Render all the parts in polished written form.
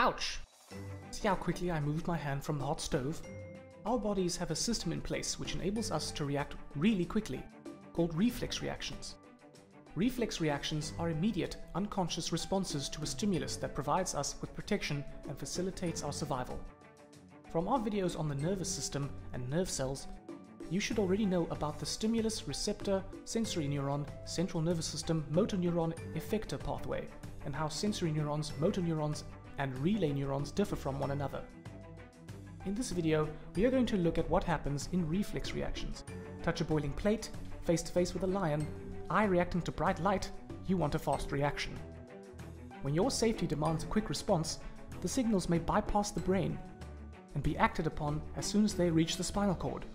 Ouch! See how quickly I moved my hand from the hot stove? Our bodies have a system in place which enables us to react really quickly, called reflex reactions. Reflex reactions are immediate, unconscious responses to a stimulus that provides us with protection and facilitates our survival. From our videos on the nervous system and nerve cells, you should already know about the stimulus receptor, sensory neuron, central nervous system, motor neuron, effector pathway, and how sensory neurons, motor neurons, and relay neurons differ from one another. In this video, we are going to look at what happens in reflex reactions. Touch a boiling plate, face to face with a lion, eye reacting to bright light, you want a fast reaction. When your safety demands a quick response, the signals may bypass the brain and be acted upon as soon as they reach the spinal cord.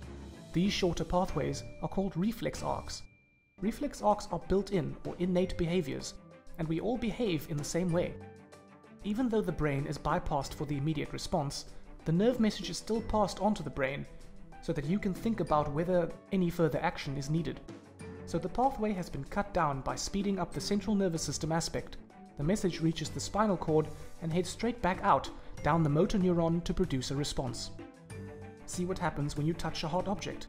These shorter pathways are called reflex arcs. Reflex arcs are built-in or innate behaviors, and we all behave in the same way. Even though the brain is bypassed for the immediate response, the nerve message is still passed onto the brain so that you can think about whether any further action is needed. So the pathway has been cut down by speeding up the central nervous system aspect. The message reaches the spinal cord and heads straight back out, down the motor neuron to produce a response. See what happens when you touch a hard object.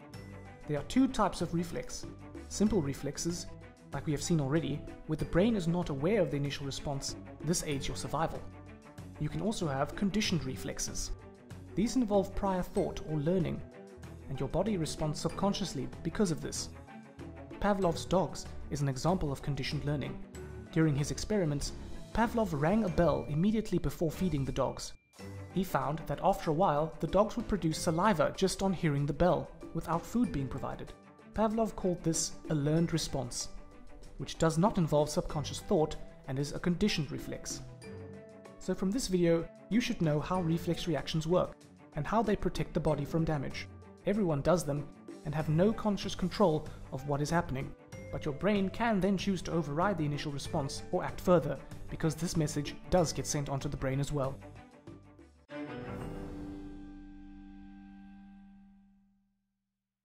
There are two types of reflex. Simple reflexes, like we have seen already, where the brain is not aware of the initial response. This aids your survival. You can also have conditioned reflexes. These involve prior thought or learning, and your body responds subconsciously because of this. Pavlov's dogs is an example of conditioned learning. During his experiments, Pavlov rang a bell immediately before feeding the dogs. He found that after a while, the dogs would produce saliva just on hearing the bell, without food being provided. Pavlov called this a learned response, which does not involve subconscious thought and is a conditioned reflex. So from this video, you should know how reflex reactions work and how they protect the body from damage. Everyone does them and have no conscious control of what is happening, but your brain can then choose to override the initial response or act further, because this message does get sent onto the brain as well.